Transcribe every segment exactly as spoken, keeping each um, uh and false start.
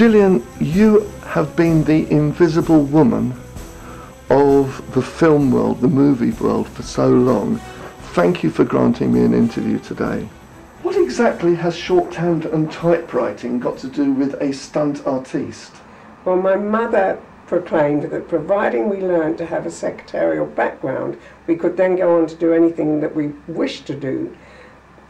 Gillian, you have been the invisible woman of the film world, the movie world, for so long. Thank you for granting me an interview today. What exactly has shorthand and typewriting got to do with a stunt artiste? Well, my mother proclaimed that providing we learned to have a secretarial background, we could then go on to do anything that we wished to do,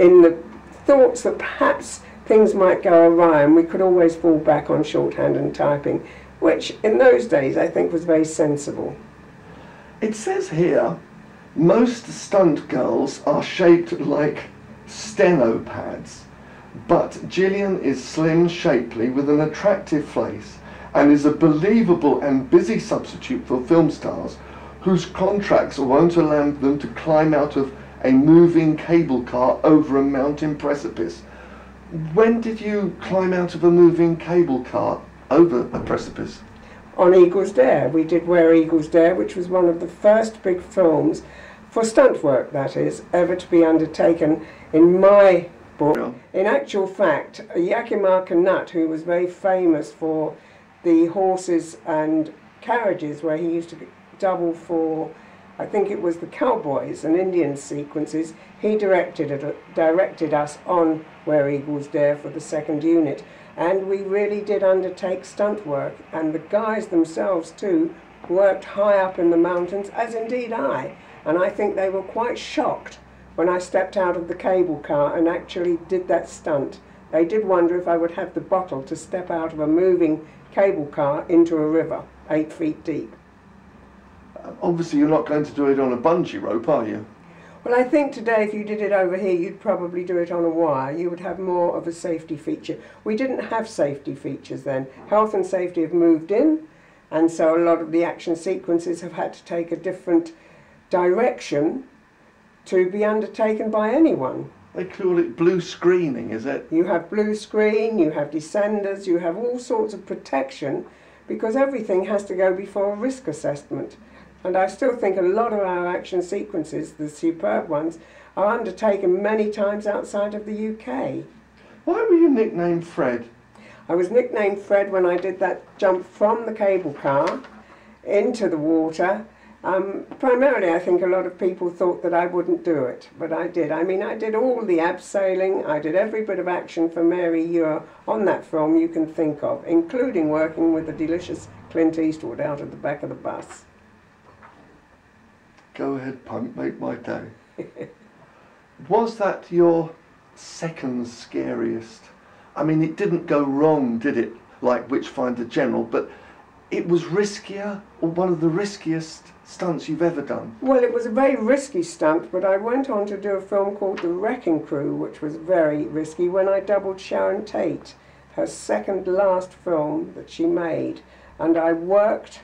in the thoughts that perhaps things might go awry and we could always fall back on shorthand and typing, which in those days I think was very sensible. It says here, most stunt girls are shaped like steno pads, but Gillian is slim, shapely, with an attractive face, and is a believable and busy substitute for film stars whose contracts won't allow them to climb out of a moving cable car over a mountain precipice. When did you climb out of a moving cable car over a precipice? On Eagles Dare. We did Where Eagles Dare, which was one of the first big films, for stunt work that is, ever to be undertaken in my book. Yeah. In actual fact, Yakima Canutt, who was very famous for the horses and carriages where he used to double for, I think it was the cowboys and Indian sequences, he directed it, directed us on Where Eagles Dare for the second unit. And we really did undertake stunt work, and the guys themselves too worked high up in the mountains, as indeed I, and I think they were quite shocked when I stepped out of the cable car and actually did that stunt. They did wonder if I would have the bottle to step out of a moving cable car into a river eight feet deep. Obviously you're not going to do it on a bungee rope, are you? Well, I think today if you did it over here you'd probably do it on a wire. You would have more of a safety feature. We didn't have safety features then. Health and safety have moved in, and so a lot of the action sequences have had to take a different direction to be undertaken by anyone. They call it blue screening, is it? You have blue screen, you have descenders, you have all sorts of protection, because everything has to go before a risk assessment. And I still think a lot of our action sequences, the superb ones, are undertaken many times outside of the U K. Why were you nicknamed Fred? I was nicknamed Fred when I did that jump from the cable car into the water. Um, primarily I think a lot of people thought that I wouldn't do it, but I did. I mean, I did all the abseiling, I did every bit of action for Mary Ure on that film you can think of, including working with the delicious Clint Eastwood out of the back of the bus. Go ahead, punk, make my day. Was that your second scariest? I mean, it didn't go wrong, did it, like Witchfinder General, but it was riskier, or one of the riskiest stunts you've ever done? Well, it was a very risky stunt, but I went on to do a film called The Wrecking Crew, which was very risky, when I doubled Sharon Tate, her second last film that she made. And I worked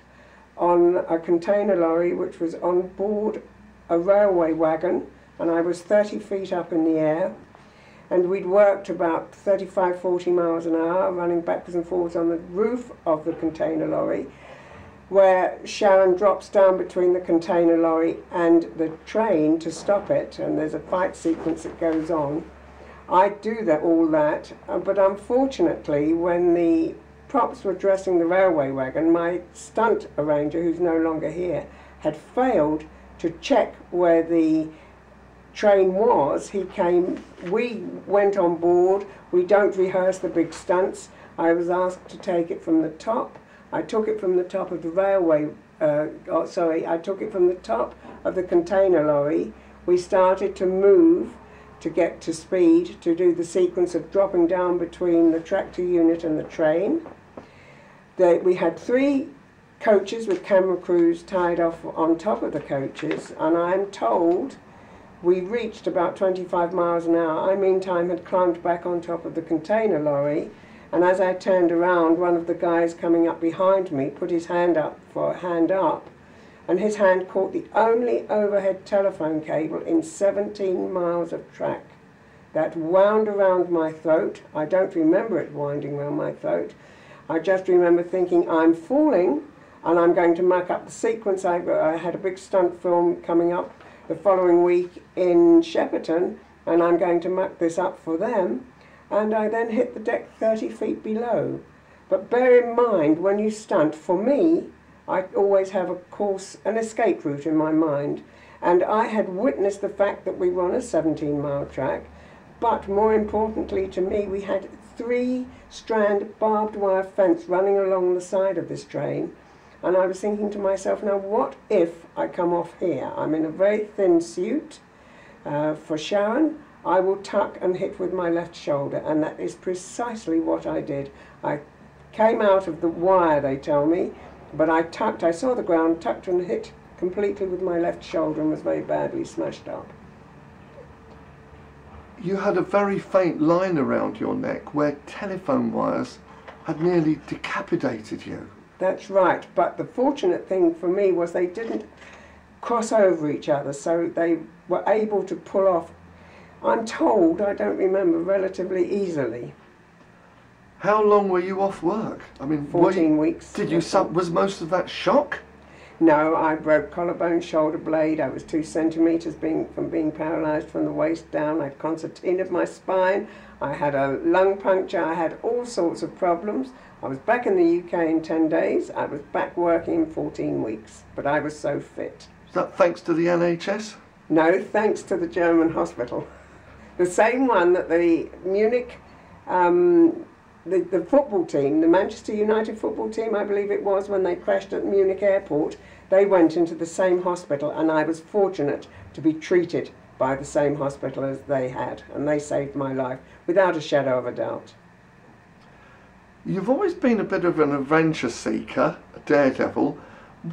on a container lorry which was on board a railway wagon, and I was thirty feet up in the air, and we'd worked about thirty-five, forty miles an hour, running backwards and forwards on the roof of the container lorry, where Sharon drops down between the container lorry and the train to stop it, and there's a fight sequence that goes on. I do that, all that, but unfortunately when the props were dressing the railway wagon, my stunt arranger, who's no longer here, had failed to check where the train was. He came, we went on board, we don't rehearse the big stunts. I was asked to take it from the top. I took it from the top of the railway, uh, oh, sorry, I took it from the top of the container lorry. We started to move to get to speed, to do the sequence of dropping down between the tractor unit and the train. They, we had three coaches with camera crews tied off on top of the coaches, and I'm told we reached about twenty-five miles an hour. I meantime had climbed back on top of the container lorry, and as I turned around, one of the guys coming up behind me put his hand up for hand up, and his hand caught the only overhead telephone cable in seventeen miles of track. That wound around my throat. I don't remember it winding around my throat. I just remember thinking, I'm falling and I'm going to muck up the sequence. I, I had a big stunt film coming up the following week in Shepperton, and I'm going to muck this up for them. And I then hit the deck thirty feet below. But bear in mind, when you stunt, for me, I always have a course, an escape route in my mind. And I had witnessed the fact that we were on a seventeen mile track, but more importantly to me, we had three strand barbed wire fence running along the side of this train. And I was thinking to myself, now what if I come off here? I'm in a very thin suit. Uh, for Sharon, I will tuck and hit with my left shoulder, and that is precisely what I did. I came out of the wire, they tell me, but I tucked, I saw the ground, tucked and hit completely with my left shoulder and was very badly smashed up. You had a very faint line around your neck where telephone wires had nearly decapitated you. That's right, but the fortunate thing for me was they didn't cross over each other, so they were able to pull off, I'm told, I don't remember, relatively easily. How long were you off work? I mean, fourteen weeks. Did you sub, was most of that shock? No, I broke collarbone, shoulder blade, I was two centimetres being, from being paralysed from the waist down, I concertinaed my spine, I had a lung puncture, I had all sorts of problems. I was back in the U K in ten days, I was back working in fourteen weeks, but I was so fit. Is that thanks to the N H S? No, thanks to the German hospital. The same one that the Munich, um, the, the football team, the Manchester United football team, I believe it was, when they crashed at Munich Airport, they went into the same hospital, and I was fortunate to be treated by the same hospital as they had, and they saved my life, without a shadow of a doubt. You've always been a bit of an adventure seeker, a daredevil.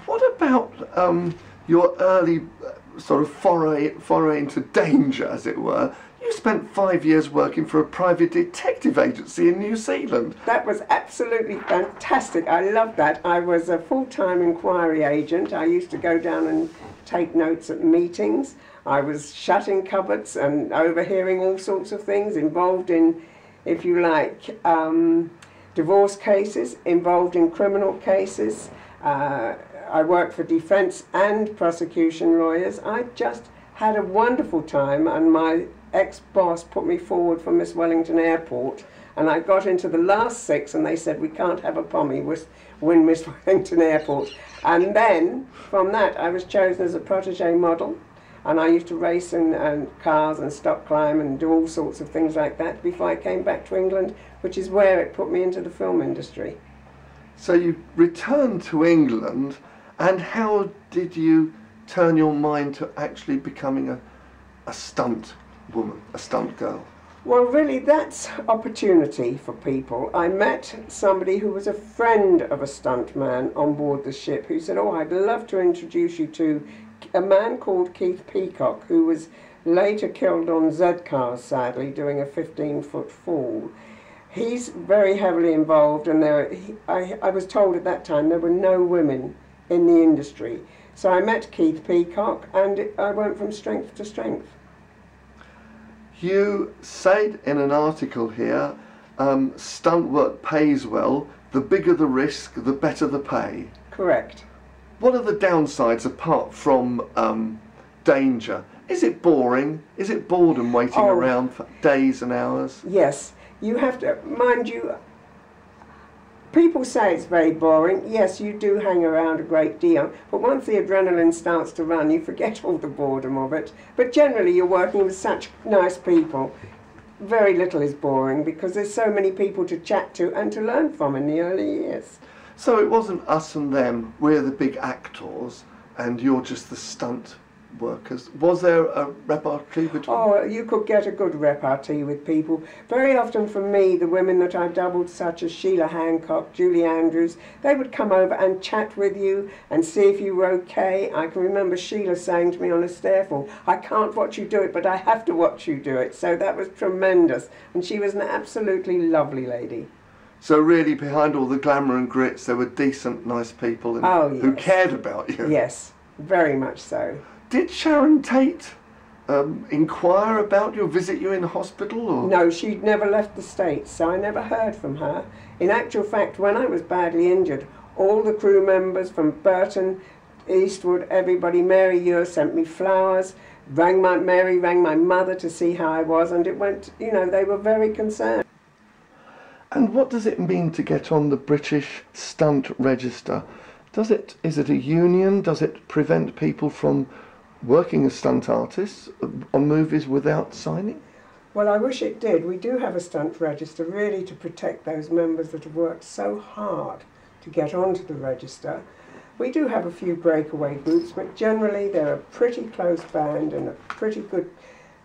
What about um, your early uh, sort of foray, foray into danger, as it were? You spent five years working for a private detective agency in New Zealand. That was absolutely fantastic. I loved that. I was a full-time inquiry agent. I used to go down and take notes at meetings. I was shut in cupboards and overhearing all sorts of things, involved in, if you like, um, divorce cases, involved in criminal cases. Uh, I worked for defence and prosecution lawyers. I just had a wonderful time, and my ex-boss put me forward for Miss Wellington Airport, and I got into the last six, and they said, we can't have a pommy win Miss Wellington Airport. And then, from that, I was chosen as a protégé model, and I used to race in and cars and stop climb and do all sorts of things like that before I came back to England, which is where it put me into the film industry. So you returned to England, and how did you turn your mind to actually becoming a, a stunt woman, a stunt girl? Well, really, that's opportunity for people. I met somebody who was a friend of a stunt man on board the ship who said, oh, I'd love to introduce you to a man called Keith Peacock, who was later killed on Zed Cars, sadly, doing a fifteen foot fall. He's very heavily involved, and there, he, I, I was told at that time there were no women in the industry. So I met Keith Peacock, and it, I went from strength to strength. You said in an article here, um, stunt work pays well, the bigger the risk, the better the pay. Correct. What are the downsides apart from um, danger? Is it boring? Is it boredom waiting oh, around for days and hours? Yes. You have to, mind you, people say it's very boring. Yes, you do hang around a great deal, but once the adrenaline starts to run, you forget all the boredom of it. But generally, you're working with such nice people. Very little is boring because there's so many people to chat to and to learn from in the early years. So it wasn't us and them, we're the big actors, and you're just the stunt workers. Was there a repartee between? Oh, you could get a good repartee with people. Very often for me, the women that I doubled, such as Sheila Hancock, Julie Andrews, they would come over and chat with you and see if you were okay. I can remember Sheila saying to me on a stairfall, I can't watch you do it, but I have to watch you do it. So that was tremendous. And she was an absolutely lovely lady. So really, behind all the glamour and grits, there were decent, nice people and oh, yes. who cared about you. Yes, very much so. Did Sharon Tate um, inquire about you, visit you in hospital? Or? No, she'd never left the States, so I never heard from her. In actual fact, when I was badly injured, all the crew members from Burton, Eastwood, everybody, Mary Ure sent me flowers, rang my, Mary rang my mother to see how I was, and it went, you know, they were very concerned. And what does it mean to get on the British Stunt Register? Does it, is it a union? Does it prevent people from working as stunt artists on movies without signing? Well, I wish it did. We do have a stunt register, really, to protect those members that have worked so hard to get onto the register. We do have a few breakaway groups, but generally they're a pretty close band and a pretty good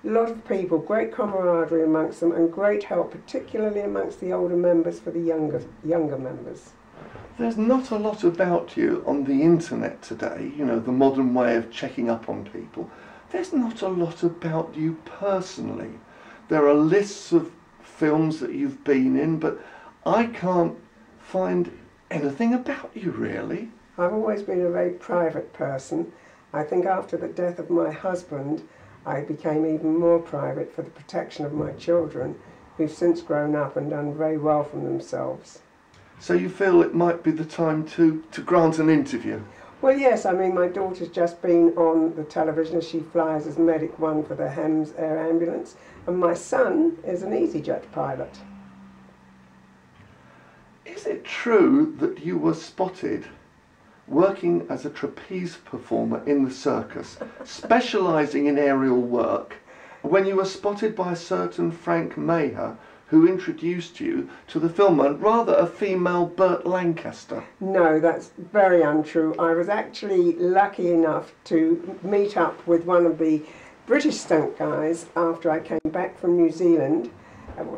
lot of people, great camaraderie amongst them and great help, particularly amongst the older members for the younger, younger members. There's not a lot about you on the internet today, you know, the modern way of checking up on people. There's not a lot about you personally. There are lists of films that you've been in, but I can't find anything about you, really. I've always been a very private person. I think after the death of my husband, I became even more private for the protection of my children, who've since grown up and done very well for themselves. So you feel it might be the time to, to grant an interview? Well, yes. I mean, my daughter's just been on the television as she flies as Medic One for the Hems Air Ambulance, and my son is an EasyJet pilot. Is it true that you were spotted working as a trapeze performer in the circus, specialising in aerial work, when you were spotted by a certain Frank Maher, who introduced you to the film, and rather a female Bert Lancaster? No, that's very untrue. I was actually lucky enough to meet up with one of the British stunt guys after I came back from New Zealand,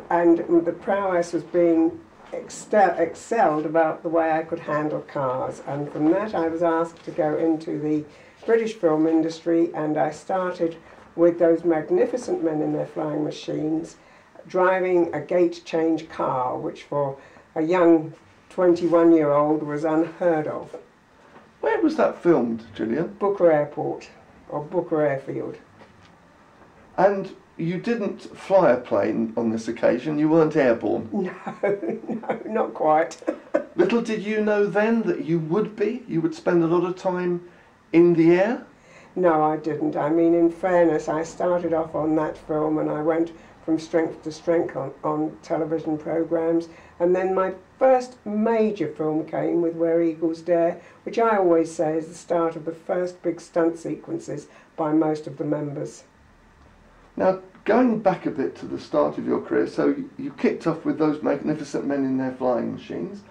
and the prowess was being excel excelled about the way I could handle cars, and from that I was asked to go into the British film industry, and I started with Those Magnificent Men in Their Flying Machines, driving a gate change car, which for a young twenty-one year old was unheard of. Where was that filmed, Gillian? Booker Airport, or Booker Airfield. And you didn't fly a plane on this occasion, you weren't airborne? No, no, not quite. Little did you know then that you would be? You would spend a lot of time in the air? No, I didn't. I mean, in fairness, I started off on that film and I went from strength to strength on, on television programmes, and then my first major film came with Where Eagles Dare, which I always say is the start of the first big stunt sequences by most of the members. Now, going back a bit to the start of your career, so you kicked off with Those Magnificent Men in Their Flying Machines.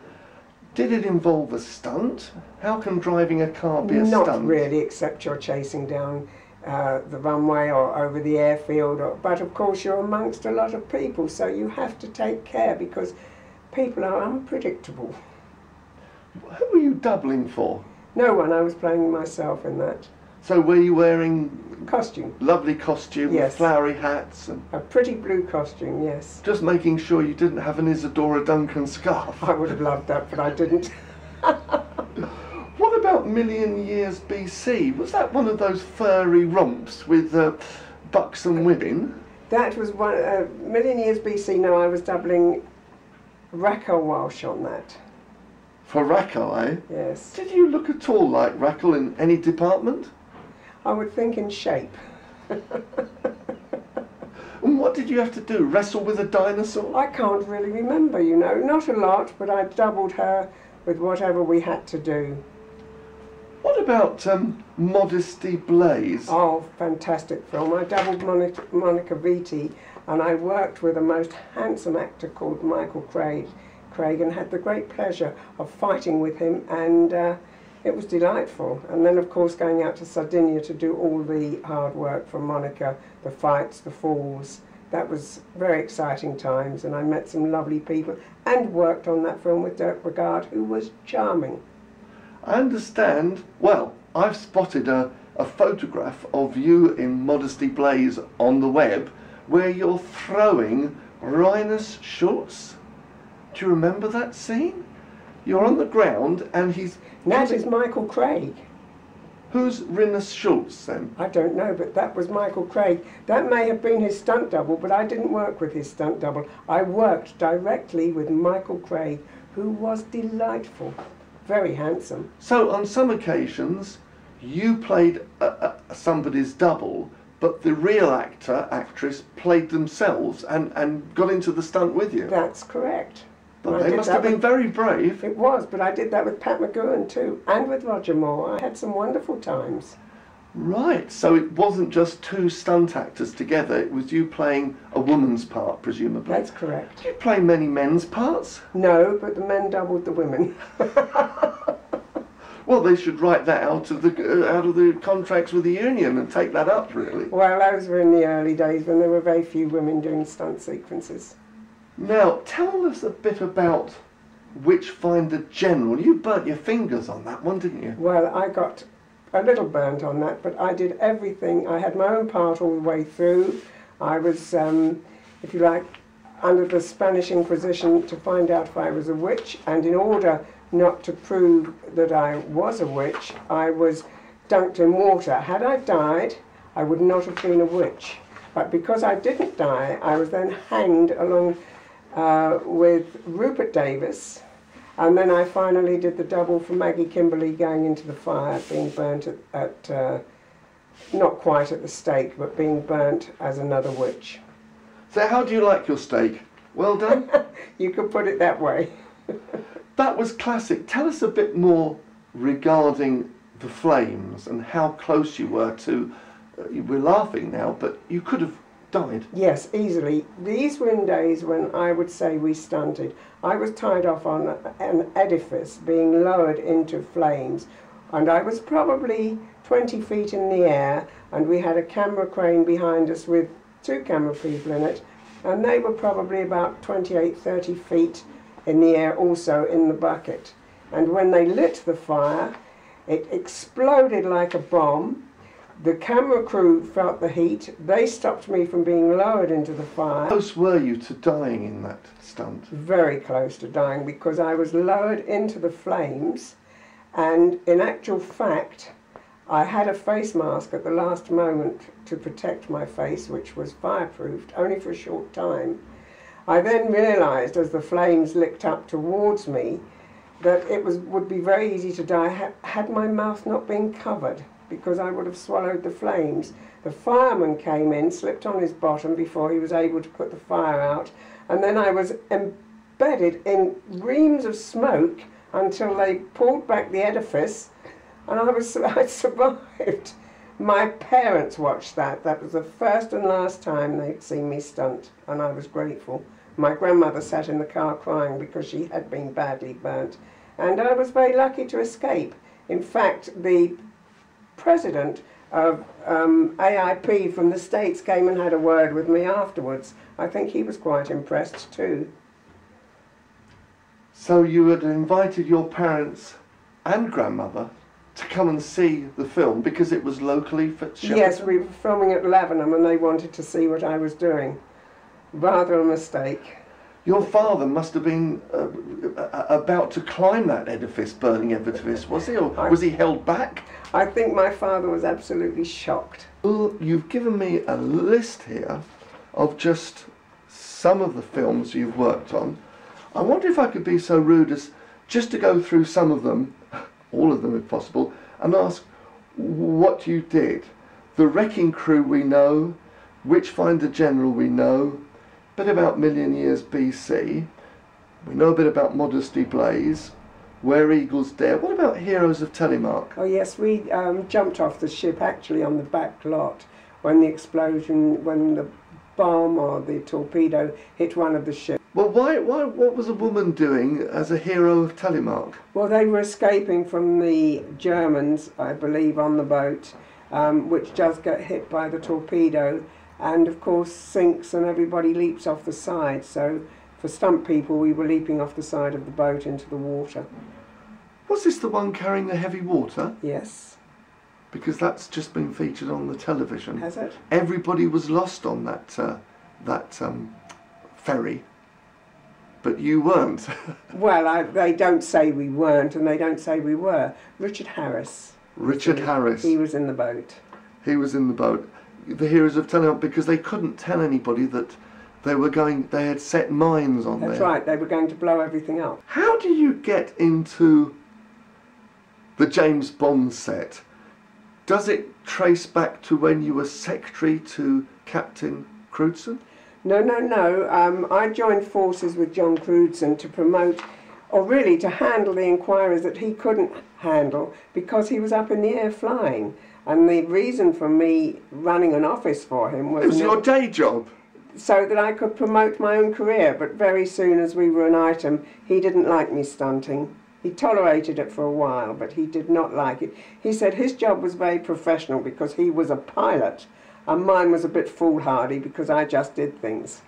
Did it involve a stunt? How can driving a car be a stunt? Not really, except you're chasing down Uh, the runway or over the airfield, or, but of course you're amongst a lot of people, so you have to take care because people are unpredictable. Who were you doubling for? No one, I was playing myself in that. So were you wearing... Costume. Lovely costume, yes. Flowery hats and... A pretty blue costume, yes. Just making sure you didn't have an Isadora Duncan scarf. I would have loved that, but I didn't. What about Million Years B C? Was that one of those furry romps with uh, buxom women? That was one, uh, Million Years B C, no, I was doubling Raquel Welch on that. For Raquel, eh? Yes. Did you look at all like Raquel in any department? I would think in shape. And what did you have to do, wrestle with a dinosaur? I can't really remember, you know, not a lot, but I doubled her with whatever we had to do. What about um, Modesty Blaise? Oh, fantastic film. I doubled Monica, Monica Vitti, and I worked with a most handsome actor called Michael Craig, Craig and had the great pleasure of fighting with him, and uh, it was delightful. And then, of course, going out to Sardinia to do all the hard work for Monica, the fights, the falls. That was very exciting times, and I met some lovely people and worked on that film with Dirk Bogarde, who was charming. I understand, well, I've spotted a, a photograph of you in Modesty Blaise on the web where you're throwing Rhinus Schultz. Do you remember that scene? You're on the ground and he's... That is Michael Craig. Who's Rhinus Schultz then? I don't know, but that was Michael Craig. That may have been his stunt double, but I didn't work with his stunt double. I worked directly with Michael Craig, who was delightful. Very handsome. So on some occasions you played a, a, somebody's double, but the real actor, actress played themselves and, and got into the stunt with you. That's correct. But they must have been with, very brave. It was, but I did that with Pat McGoohan too, and with Roger Moore. I had some wonderful times. Right, so it wasn't just two stunt actors together, it was you playing a woman's part, presumably. That's correct. Did you play many men's parts? No, but the men doubled the women. Well, they should write that out of the out of the contracts with the union and take that up, really. Well, those were in the early days when there were very few women doing stunt sequences. Now, tell us a bit about Witchfinder General. You burnt your fingers on that one, didn't you? Well, I got a little burnt on that, but I did everything. I had my own part all the way through. I was, um, if you like, under the Spanish Inquisition to find out if I was a witch, and in order not to prove that I was a witch, I was dunked in water. Had I died, I would not have been a witch. But because I didn't die, I was then hanged along uh, with Rupert Davis. And then I finally did the double for Maggie Kimberley going into the fire, being burnt at, at uh, not quite at the stake, but being burnt as another witch. So how do you like your steak? Well done? You could put it that way. That was classic. Tell us a bit more regarding the flames and how close you were to, uh, we're laughing now, but you could have died. Yes, easily. These were in days when I would say we stunted. I was tied off on a, an edifice being lowered into flames, and I was probably twenty feet in the air, and we had a camera crane behind us with two camera people in it, and they were probably about twenty-eight, thirty feet in the air also in the bucket. And when they lit the fire, it exploded like a bomb. The camera crew felt the heat. They stopped me from being lowered into the fire. How close were you to dying in that stunt? Very close to dying, because I was lowered into the flames, and in actual fact I had a face mask at the last moment to protect my face, which was fireproofed only for a short time. I then realised as the flames licked up towards me that it was, would be very easy to die had my mouth not been covered, because I would have swallowed the flames. The fireman came in, slipped on his bottom before he was able to put the fire out, and then I was embedded in reams of smoke until they pulled back the edifice, and I was I survived. My parents watched that. That was the first and last time they'd seen me stunt, and I was grateful. My grandmother sat in the car crying because she had been badly burnt, and I was very lucky to escape. In fact, the president of um, A I P from the States came and had a word with me afterwards. I think he was quite impressed too. So you had invited your parents and grandmother to come and see the film because it was locally for Shepperton? Yes, we were filming at Lavenham and they wanted to see what I was doing. Rather a mistake. Your father must have been uh, about to climb that edifice, burning edifice, was he? Or was he held back? I think my father was absolutely shocked. Well, you've given me a list here of just some of the films you've worked on. I wonder if I could be so rude as just to go through some of them, all of them if possible, and ask what you did. The Wrecking Crew we know, Witchfinder General we know, a bit about Million Years B C, we know a bit about Modesty Blaise, Where Eagles Dare. What about Heroes of Telemark? Oh yes, we um, jumped off the ship actually on the back lot when the explosion, when the bomb or the torpedo hit one of the ships. Well, why, why, what was a woman doing as a hero of Telemark? Well, they were escaping from the Germans, I believe, on the boat, um, which does get hit by the torpedo, and of course sinks, and everybody leaps off the side. So for stunt people, we were leaping off the side of the boat into the water. Was this the one carrying the heavy water? Yes. Because that's just been featured on the television. Has it? Everybody was lost on that, uh, that um, ferry, but you weren't. Well, I, they don't say we weren't, and they don't say we were. Richard Harris. Richard he, Harris. He was in the boat. He was in the boat. The Heroes of Telemark, because they couldn't tell anybody that they were going, they had set mines on there. That's right, they were going to blow everything up. How do you get into the James Bond set? Does it trace back to when you were secretary to Captain Crewdson? No, no, no. Um, I joined forces with John Crewdson to promote, or really to handle the inquiries that he couldn't handle because he was up in the air flying. And the reason for me running an office for him was... It was your day job. So that I could promote my own career. But very soon as we were an item, he didn't like me stunting. He tolerated it for a while, but he did not like it. He said his job was very professional because he was a pilot, and mine was a bit foolhardy because I just did things.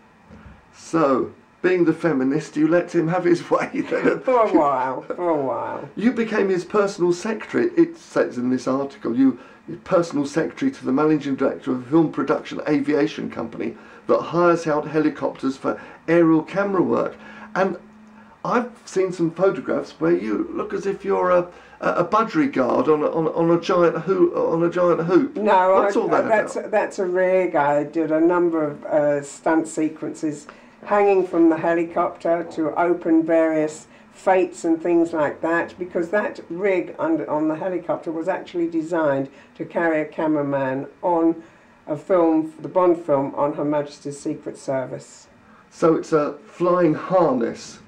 So, being the feminist, you let him have his way then? For a while, for a while. You became his personal secretary, it says in this article. You, your personal secretary to the managing director of a film production aviation company that hires out helicopters for aerial camera work. And I've seen some photographs where you look as if you're a a budgerigard on a, on, on a giant hoop on a giant hoop. No, What's I, all that that's about? that's a rig. I did a number of uh, stunt sequences, hanging from the helicopter to open various fates and things like that. Because that rig under, on the helicopter was actually designed to carry a cameraman on a film, the Bond film, on Her Majesty's Secret Service. So it's a flying harness.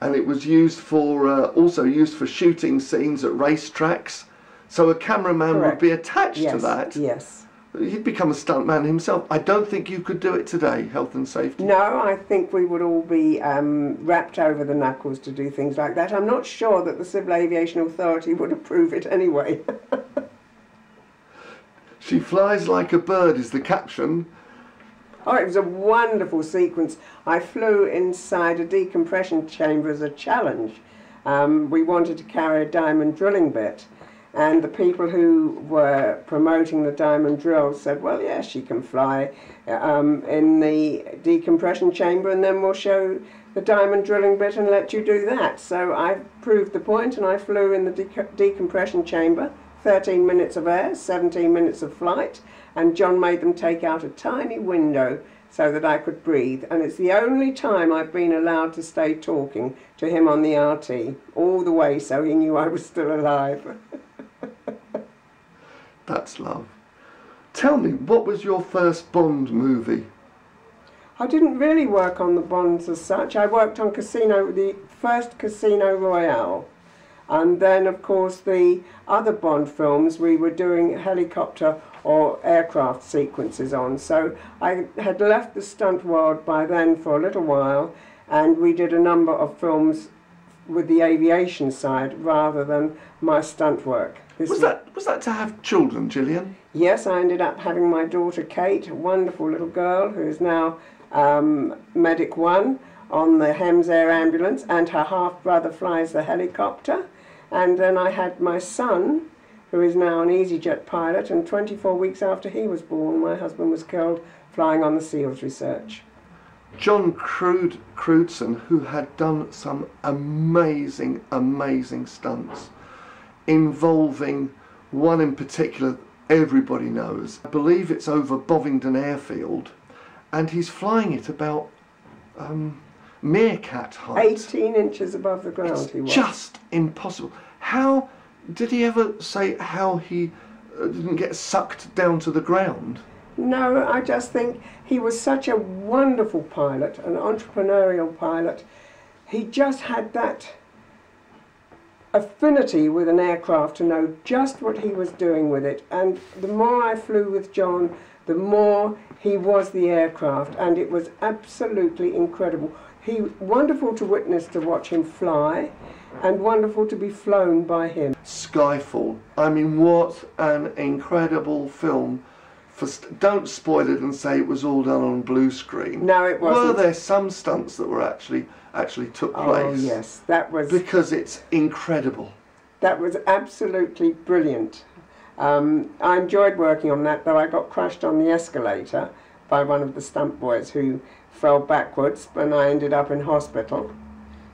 And it was used for, uh, also used for shooting scenes at race tracks. So a cameraman Correct. would be attached yes, to that. Yes. He'd become a stuntman himself. I don't think you could do it today, health and safety. No, I think we would all be um, wrapped over the knuckles to do things like that. I'm not sure that the Civil Aviation Authority would approve it anyway. She flies like a bird is the caption. Oh, it was a wonderful sequence. I flew inside a decompression chamber as a challenge. Um, we wanted to carry a diamond drilling bit. And the people who were promoting the diamond drill said, well, yes, yeah, she can fly um, in the decompression chamber, and then we'll show the diamond drilling bit and let you do that. So I proved the point, and I flew in the dec decompression chamber, thirteen minutes of air, seventeen minutes of flight, and John made them take out a tiny window so that I could breathe. And it's the only time I've been allowed to stay talking to him on the R T, all the way, so he knew I was still alive. That's love. Tell me, what was your first Bond movie? I didn't really work on the Bonds as such. I worked on Casino, the first Casino Royale. And then, of course, the other Bond films we were doing helicopter or aircraft sequences on. So I had left the stunt world by then for a little while, and we did a number of films with the aviation side rather than my stunt work. This was that was that to have children, Gillian? Yes, I ended up having my daughter Kate, a wonderful little girl who is now um, Medic One on the Hems Air Ambulance, and her half-brother flies the helicopter. And then I had my son, who is now an EasyJet pilot, and twenty-four weeks after he was born, my husband was killed flying on the SEALs research. John Crewd Crewdson, who had done some amazing, amazing stunts, involving one in particular everybody knows. I believe it's over Bovingdon Airfield, and he's flying it about um, meerkat height. eighteen inches above the ground it's he was. Just impossible. How... Did he ever say how he didn't get sucked down to the ground? No, I just think he was such a wonderful pilot, an entrepreneurial pilot. He just had that affinity with an aircraft to know just what he was doing with it. And the more I flew with John, the more he was the aircraft, and it was absolutely incredible. He wonderful to witness, to watch him fly, and wonderful to be flown by him. Skyfall. I mean, what an incredible film. For st don't spoil it and say it was all done on blue screen. No, it wasn't. Were there some stunts that were actually actually took place? Oh yes, that was because it's incredible. That was absolutely brilliant. Um, I enjoyed working on that, though I got crushed on the escalator by one of the stunt boys who fell backwards, and I ended up in hospital.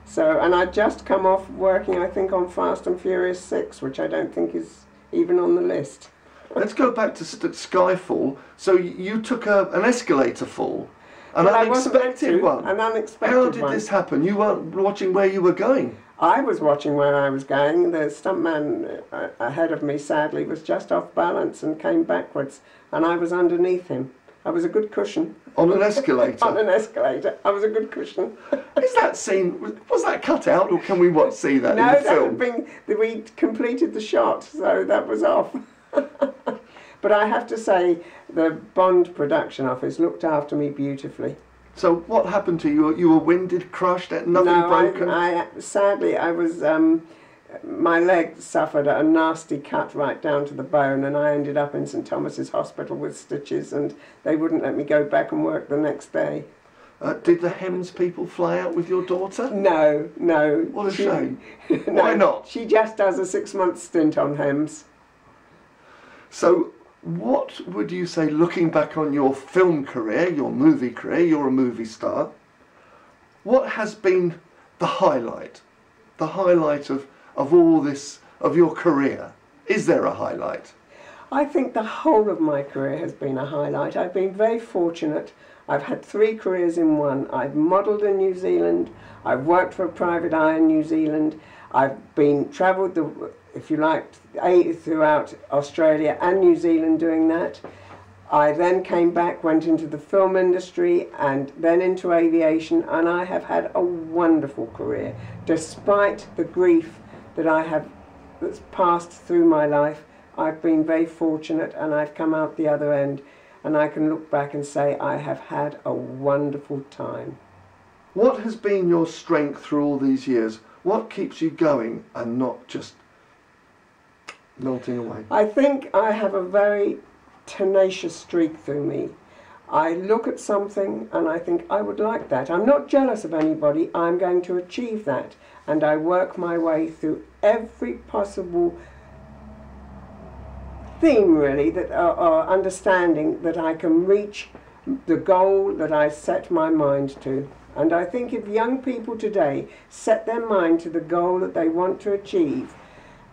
So, and I'd just come off working, I think, on Fast and Furious six, which I don't think is even on the list. Let's go back to st Skyfall. So you took a, an escalator fall, an well, unexpected to, one. An unexpected one. How did one. this happen? You weren't watching where you were going. I was watching where I was going. The stuntman ahead of me, sadly, was just off balance and came backwards, and I was underneath him. I was a good cushion. On an escalator? On an escalator. I was a good cushion. Is that scene, was, was that cut out, or can we what, see that no, in the film? No, that we completed the shot, so that was off. But I have to say, the Bond production office looked after me beautifully. So what happened to you? You were winded, crushed, nothing no, broken? I, I, sadly, I was... Um, my leg suffered a nasty cut right down to the bone, and I ended up in St Thomas's Hospital with stitches, and they wouldn't let me go back and work the next day. Uh, did the Hems people fly out with your daughter? No, no. What a she, shame. No, why not? She just does a six-month stint on Hems. So what would you say, looking back on your film career, your movie career, you're a movie star, what has been the highlight? The highlight of... of all this, of your career? Is there a highlight? I think the whole of my career has been a highlight. I've been very fortunate. I've had three careers in one. I've modelled in New Zealand. I've worked for a private eye in New Zealand. I've been travelled, the, if you like, throughout Australia and New Zealand doing that. I then came back, went into the film industry and then into aviation, and I have had a wonderful career, despite the grief that I have, that's passed through my life. I've been very fortunate, and I've come out the other end, and I can look back and say I have had a wonderful time. What has been your strength through all these years? What keeps you going and not just melting away? I think I have a very tenacious streak through me. I look at something and I think I would like that. I'm not jealous of anybody. I'm going to achieve that. And I work my way through every possible theme, really, that uh, uh, understanding that I can reach the goal that I set my mind to. And I think if young people today set their mind to the goal that they want to achieve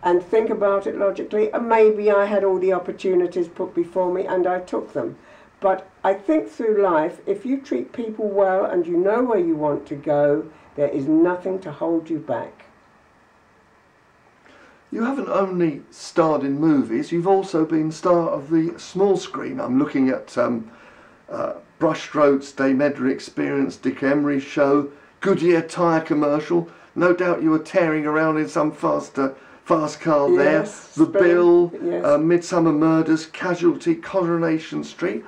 and think about it logically, and maybe I had all the opportunities put before me and I took them. But I think through life, if you treat people well and you know where you want to go, there is nothing to hold you back. You haven't only starred in movies, you've also been star of the small screen. I'm looking at um, uh, Brushstrokes, Dame Edna Experience, Dick Emery's show, Goodyear tyre commercial. No doubt you were tearing around in some faster... Fast Car there, yes, The Spain, Bill, yes. uh, Midsummer Murders, Casualty, Coronation Street.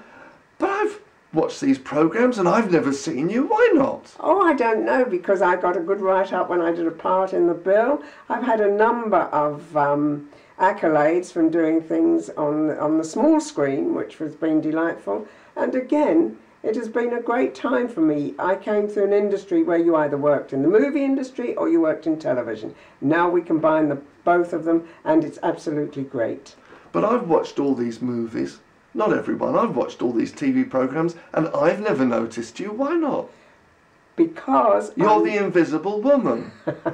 But I've watched these programmes and I've never seen you. Why not? Oh, I don't know, because I got a good write-up when I did a part in The Bill. I've had a number of um, accolades from doing things on, on the small screen, which has been delightful. And again, it has been a great time for me. I came through an industry where you either worked in the movie industry or you worked in television. Now we combine the both of them, and it's absolutely great. But I've watched all these movies, not everyone, I've watched all these T V programmes, and I've never noticed you. Why not? Because... You're I'm... the invisible woman.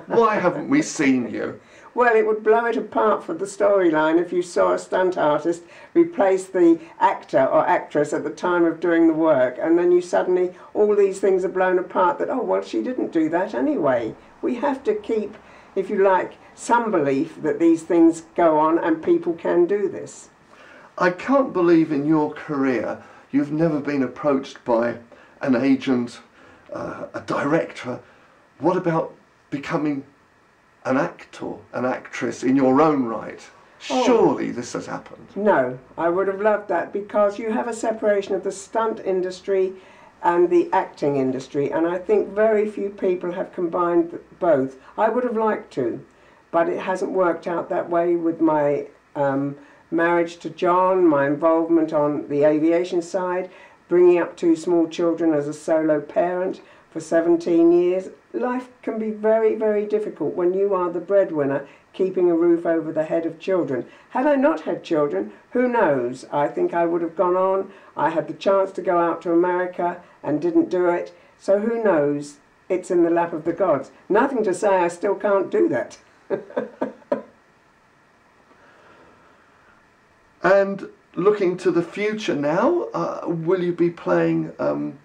Why haven't we seen you? Well, it would blow it apart for the storyline if you saw a stunt artist replace the actor or actress at the time of doing the work, and then you suddenly, all these things are blown apart that, oh, well, she didn't do that anyway. We have to keep, if you like, some belief that these things go on and people can do this. I can't believe in your career you've never been approached by an agent, uh, a director. What about becoming an actor, an actress in your own right? Surely oh, this has happened. No, I would have loved that, because you have a separation of the stunt industry and the acting industry, and I think very few people have combined both. I would have liked to, but it hasn't worked out that way with my um, marriage to John, my involvement on the aviation side, bringing up two small children as a solo parent for seventeen years. Life can be very, very difficult when you are the breadwinner, keeping a roof over the head of children. Had I not had children, who knows? I think I would have gone on. I had the chance to go out to America and didn't do it. So who knows? It's in the lap of the gods. Nothing to say I still can't do that. And looking to the future now, uh, will you be playing um,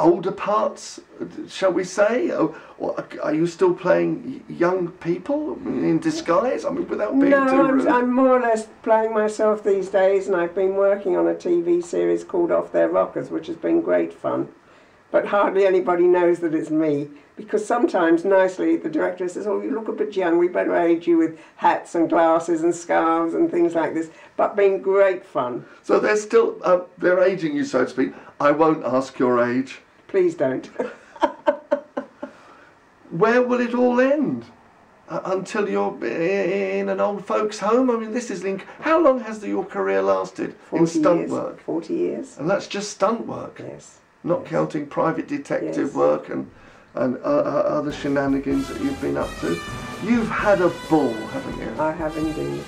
older parts, shall we say? Or, or are you still playing young people in disguise? I mean, without being no, too rude. I'm, I'm more or less playing myself these days, and I've been working on a T V series called Off Their Rockers, which has been great fun. But hardly anybody knows that it's me, because sometimes, nicely, the director says, oh, you look a bit young, we better age you with hats and glasses and scarves and things like this, but been great fun. So they're still, uh, they're aging you, so to speak. I won't ask your age. Please don't. Where will it all end? Uh, until you're in an old folks' home? I mean, this is... Link. How long has the, your career lasted in stunt years. work? forty years. And that's just stunt work? Yes. Not yes. counting private detective yes. work and, and uh, uh, other shenanigans that you've been up to. You've had a ball, haven't you? I have indeed.